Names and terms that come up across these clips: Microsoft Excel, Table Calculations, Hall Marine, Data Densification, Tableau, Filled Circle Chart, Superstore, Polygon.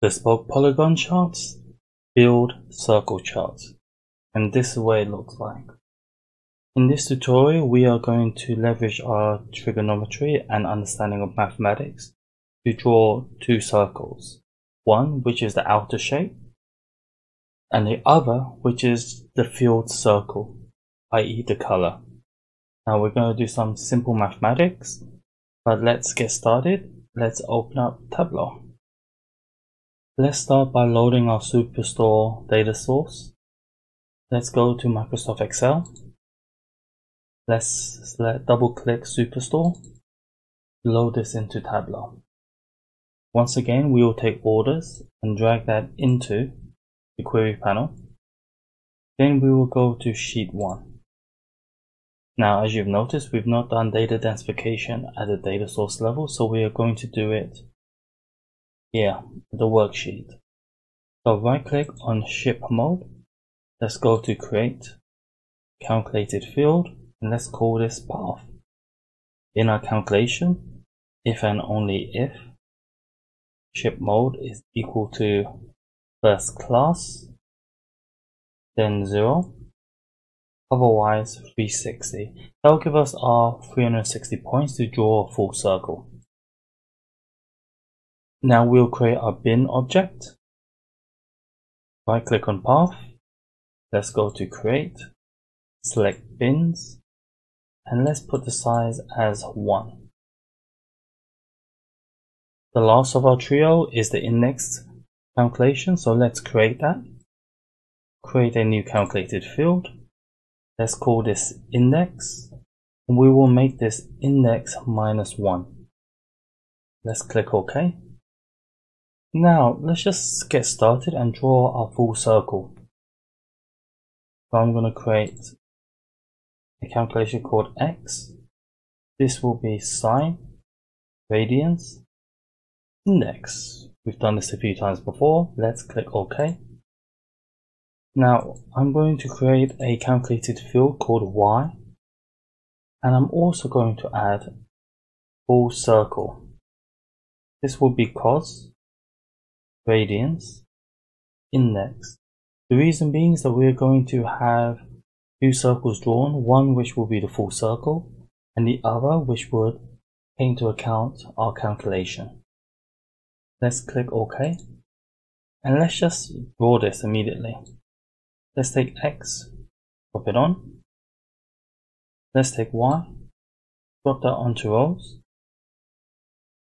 Bespoke polygon charts, build circle charts, and this is what it looks like. In this tutorial, we are going to leverage our trigonometry and understanding of mathematics to draw two circles, one which is the outer shape and the other which is the filled circle, i.e. the color. Now we're going to do some simple mathematics, but let's get started. Let's open up Tableau. Let's start by loading our Superstore data source. Let's go to Microsoft Excel. Let's double-click Superstore. Load this into Tableau. Once again, we will take orders and drag that into the query panel. Then we will go to sheet 1. Now, as you've noticed, we've not done data densification at the data source level, so we are going to do it here, the worksheet. So right click on ship mode. Let's go to create calculated field, and let's call this path. In our calculation, if and only if ship mode is equal to first class, then 0, otherwise 360. That will give us our 360 points to draw a full circle. Now we'll create our bin object. Right click on path, let's go to create, select bins, and let's put the size as 1. The last of our trio is the indexed calculation, so let's create that. Create a new calculated field. Let's call this index, and we will make this index -1. Let's click OK. Now let's just get started and draw our full circle. So I'm going to create a calculation called X. This will be sine, radians, index. We've done this a few times before. Let's click OK. Now I'm going to create a calculated field called Y, and I'm also going to add full circle. This will be cos, radians, index. The reason being is that we're going to have two circles drawn, one which will be the full circle and the other which would take into account our calculation. Let's click OK, and let's just draw this immediately. Let's take X, drop it on. Let's take Y, drop that onto rows.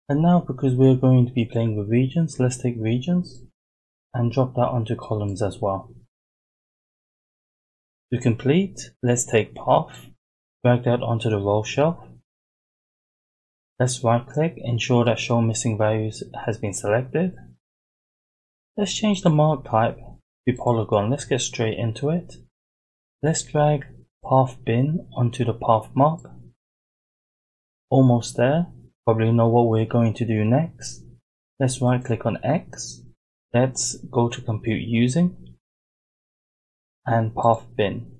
And now, because we're going to be playing with regions, let's take regions and drop that onto columns as well. To complete, let's take path, drag that onto the row shelf. Let's right click, ensure that show missing values has been selected. Let's change the mark type to polygon. Let's get straight into it. Let's drag path bin onto the path mark. Almost there. Probably know what we're going to do next. Let's right click on X. Let's go to compute using and path bin.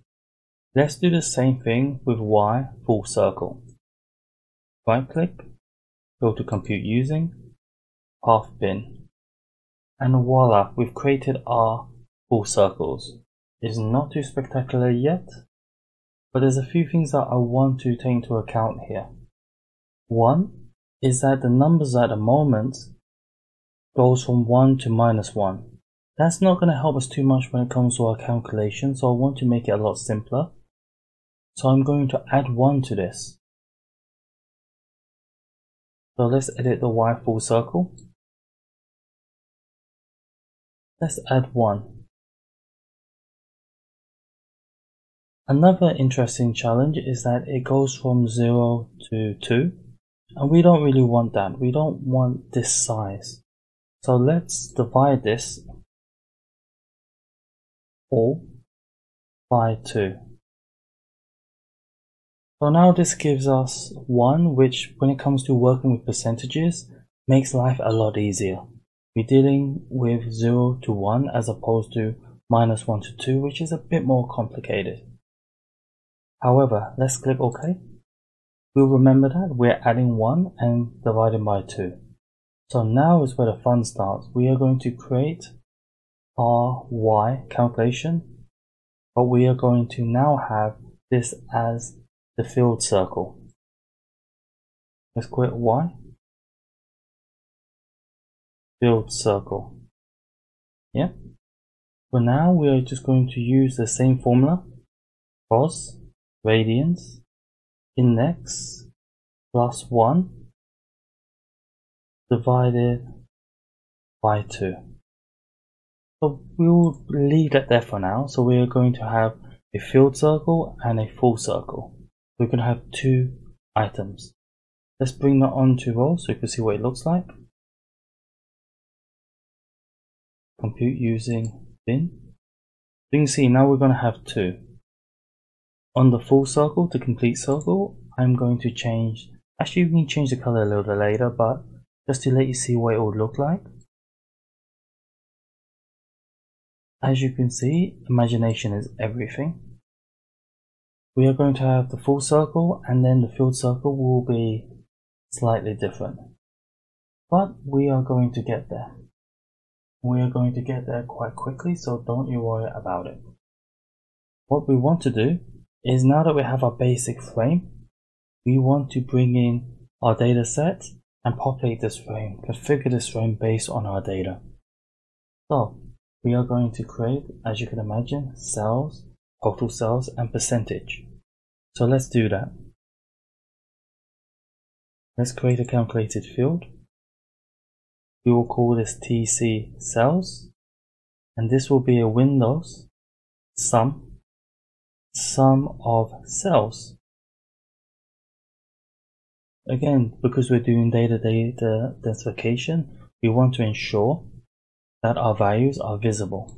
Let's do the same thing with Y, full circle. Right click, go to compute using, path bin. And voila, we've created our full circles. It's not too spectacular yet, but there's a few things that I want to take into account here. One is that the numbers at the moment goes from 1 to -1. That's not going to help us too much when it comes to our calculation, so I want to make it a lot simpler. So I'm going to add 1 to this. So let's edit the Y full circle. Let's add 1. Another interesting challenge is that it goes from 0 to 2, and we don't really want that. We don't want this size. So let's divide this all by 2. So now this gives us 1, which when it comes to working with percentages makes life a lot easier. We're dealing with 0 to 1 as opposed to -1 to 2, which is a bit more complicated. However, let's click OK. We'll remember that we're adding 1 and dividing by 2. So now is where the fun starts. We are going to create our Y calculation, but we are going to now have this as the filled circle. Let's call it Y, filled circle. Yeah. For now, we are just going to use the same formula, cos, radians, index, plus 1, divided by 2. So we'll leave that there for now. So we are going to have a filled circle and a full circle. We're going to have two items. Let's bring that onto row so you can see what it looks like. Compute using bin. You can see now we're going to have two. On the full circle, the complete circle, I'm going to change. Actually, we can change the color a little bit later, but just to let you see what it would look like. As you can see, imagination is everything. We are going to have the full circle, and then the filled circle will be slightly different. But we are going to get there. We are going to get there quite quickly, so don't you worry about it. What we want to do is, now that we have our basic frame, we want to bring in our data set and populate this frame, configure this frame based on our data. So we are going to create, as you can imagine, cells, total cells, and percentage. So let's do that. Let's create a calculated field. We will call this TC cells, and this will be a Windows sum of cells. Again, because we're doing data densification, we want to ensure that our values are visible.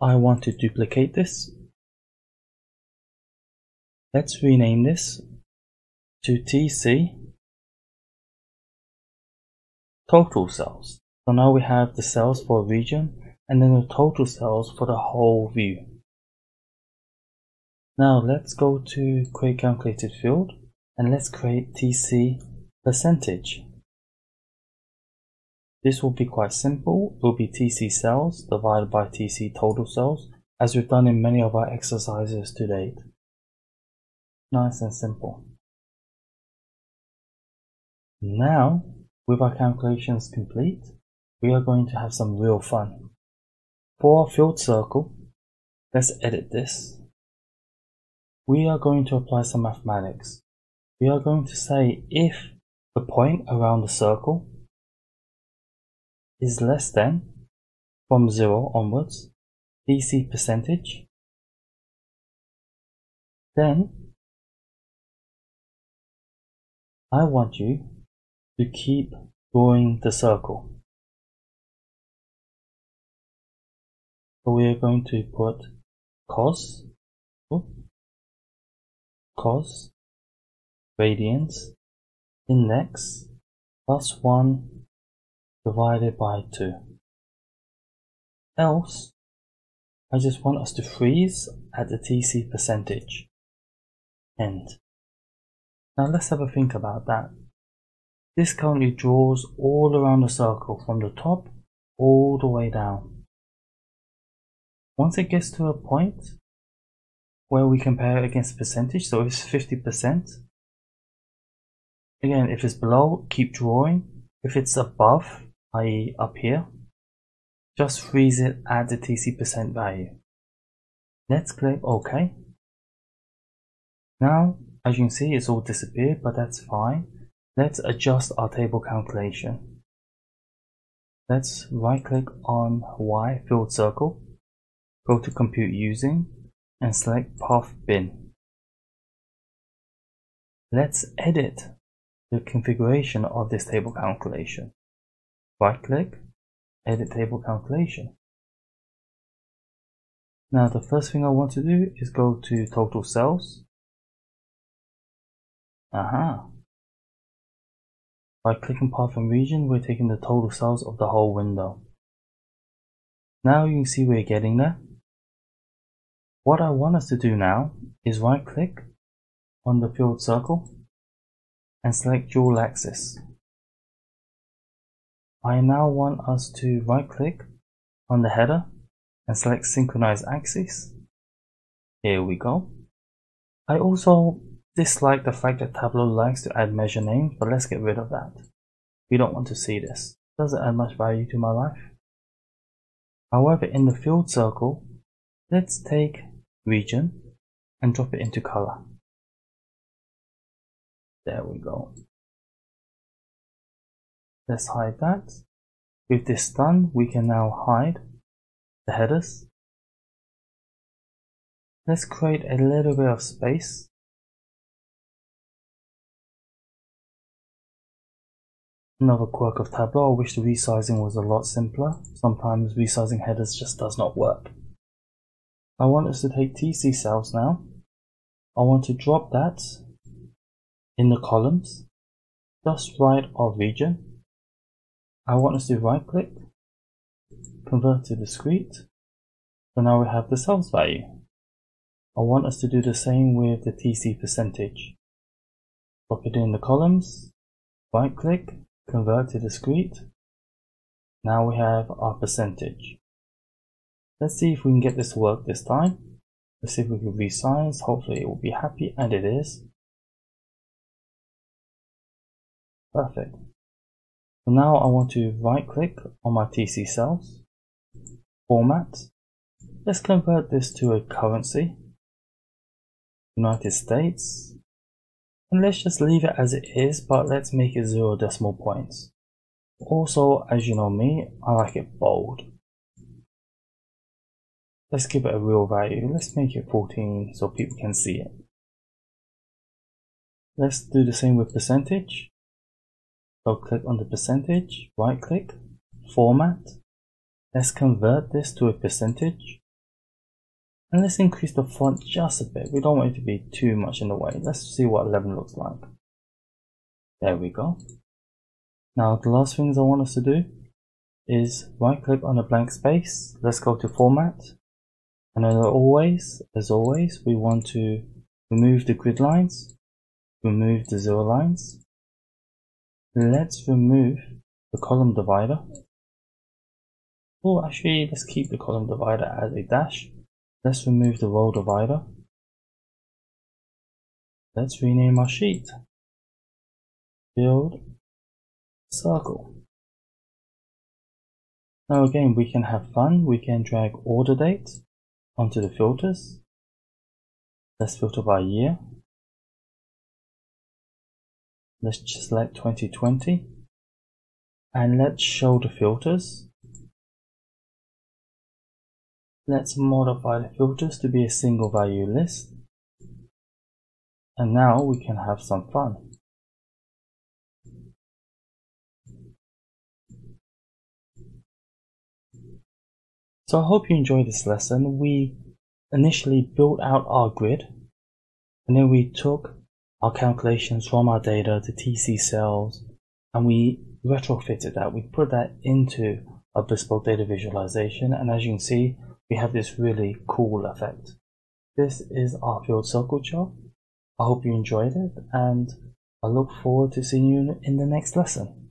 I want to duplicate this. Let's rename this to TC total cells. So now we have the cells for a region and then the total cells for the whole view. Now let's go to create calculated field. And let's create TC percentage. This will be quite simple. It will be TC cells divided by TC total cells, as we've done in many of our exercises to date. Nice and simple. Now, with our calculations complete, we are going to have some real fun. For our filled circle, let's edit this. We are going to apply some mathematics. We are going to say if the point around the circle is less than, from 0 onwards, TC percentage, then I want you to keep drawing the circle. So we are going to put cos, radians, index, plus 1, divided by 2. Else, I just want us to freeze at the TC percentage. End. Now let's have a think about that. This currently draws all around the circle, from the top all the way down. Once it gets to a point where we compare it against percentage, so it's 50%, again, if it's below, keep drawing. If it's above, i.e. up here, just freeze it at the TC% value. Let's click OK. Now, as you can see, it's all disappeared, but that's fine. Let's adjust our table calculation. Let's right click on Y filled circle, go to compute using, and select path bin. Let's edit the configuration of this table calculation. Right click, edit table calculation. Now the first thing I want to do is go to total cells. Aha! By clicking path and region, we're taking the total cells of the whole window. Now you can see we're getting there. What I want us to do now is right click on the filled circle and select dual axis. I now want us to right click on the header and select synchronize axes. Here we go. I also dislike the fact that Tableau likes to add measure names, but let's get rid of that. We don't want to see this. It doesn't add much value to my life. However, in the field circle, let's take region and drop it into color. There we go. Let's hide that. With this done, we can now hide the headers. Let's create a little bit of space. Another quirk of Tableau, I wish the resizing was a lot simpler. Sometimes resizing headers just does not work. I want us to take TC cells now. I want to drop that in the columns, just right of region. I want us to right click, convert to discrete. So now we have the cells value. I want us to do the same with the TC percentage. Drop it in the columns, right click, convert to discrete. Now we have our percentage. Let's see if we can get this to work this time. Let's see if we can resize. Hopefully it will be happy, and it is. Perfect. So now I want to right click on my TC cells, format. Let's convert this to a currency, United States. And let's just leave it as it is, but let's make it 0 decimal points. Also, as you know me, I like it bold. Let's give it a real value. Let's make it 14 so people can see it. Let's do the same with percentage. So click on the percentage, right click, format. Let's convert this to a percentage. And let's increase the font just a bit. We don't want it to be too much in the way. Let's see what 11 looks like. There we go. Now the last things I want us to do is right click on a blank space. Let's go to format. And as always, we want to remove the grid lines, remove the zero lines. Let's remove the column divider. Or actually, let's keep the column divider as a dash. Let's remove the row divider. Let's rename our sheet. Field circle. Now again, we can have fun. We can drag order date onto the filters. Let's filter by year. Let's just select 2020. And let's show the filters. Let's modify the filters to be a single value list. And now we can have some fun. So I hope you enjoyed this lesson. We initially built out our grid, and then we took our calculations from our data to TC cells, and we retrofitted that. We put that into a bespoke data visualization, and as you can see, we have this really cool effect. This is our field circle chart. I hope you enjoyed it, and I look forward to seeing you in the next lesson.